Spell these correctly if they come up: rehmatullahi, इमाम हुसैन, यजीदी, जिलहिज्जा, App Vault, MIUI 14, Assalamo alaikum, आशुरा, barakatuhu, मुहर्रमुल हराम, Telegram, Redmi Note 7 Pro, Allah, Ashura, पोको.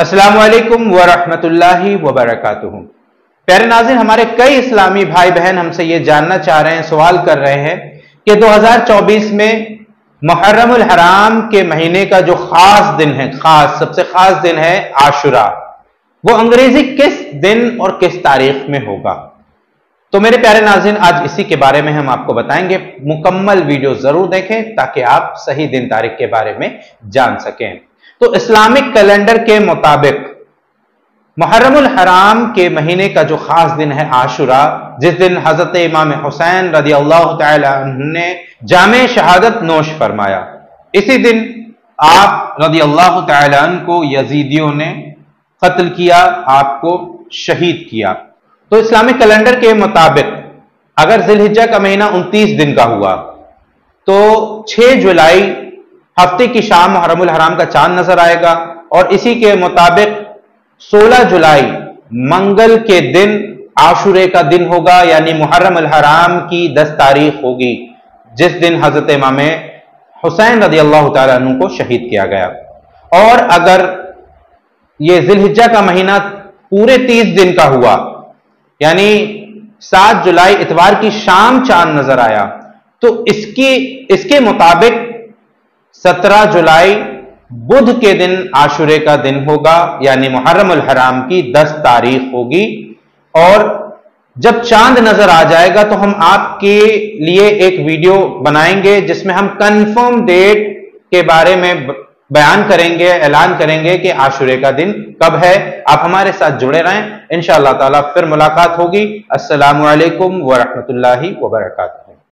अस्सलामु अलैकुम व रहमतुल्लाहि व बरकातुहू। प्यारे नाज़रीन, हमारे कई इस्लामी भाई बहन हमसे ये जानना चाह रहे हैं, सवाल कर रहे हैं कि 2024 में मुहर्रमुल हराम के महीने का जो खास दिन है, खास सबसे खास दिन है आशुरा, वो अंग्रेजी किस दिन और किस तारीख में होगा। तो मेरे प्यारे नाज़रीन, आज इसी के बारे में हम आपको बताएंगे। मुकम्मल वीडियो जरूर देखें ताकि आप सही दिन तारीख के बारे में जान सकें। तो इस्लामिक कैलेंडर के मुताबिक मुहर्रमुल हराम के महीने का जो खास दिन है आशुरा, जिस दिन हजरत इमाम हुसैन रज़ी अल्लाह तआला अन्हु ने जामे शहादत नोश फरमाया, इसी दिन आप रज़ी अल्लाह तआला अन्हु को यजीदियों ने कत्ल किया, आपको शहीद किया। तो इस्लामिक कैलेंडर के मुताबिक अगर जिलहिज्जा का महीना 29 दिन का हुआ तो 6 जुलाई हफ्ते की शाम मुहर्रमुल हराम का चांद नजर आएगा, और इसी के मुताबिक 16 जुलाई मंगल के दिन आशुरे का दिन होगा, यानी मुहर्रमुल हराम की 10 तारीख होगी, जिस दिन हजरत इमाम हुसैन रज़ी अल्लाह तआला अन्हु को शहीद किया गया। और अगर ये जिलहिज्जा का महीना पूरे 30 दिन का हुआ, यानी 7 जुलाई इतवार की शाम चांद नजर आया, तो इसके मुताबिक 17 जुलाई बुध के दिन आशुरे का दिन होगा, यानी मुहर्रमुल हराम की 10 तारीख होगी। और जब चांद नजर आ जाएगा तो हम आपके लिए एक वीडियो बनाएंगे जिसमें हम कंफर्म डेट के बारे में बयान करेंगे, ऐलान करेंगे कि आशुरे का दिन कब है। आप हमारे साथ जुड़े रहें, इंशाअल्लाह ताला फिर मुलाकात होगी। अस्सलामु अलैकुम व रहमतुल्लाहि व बरकातहू।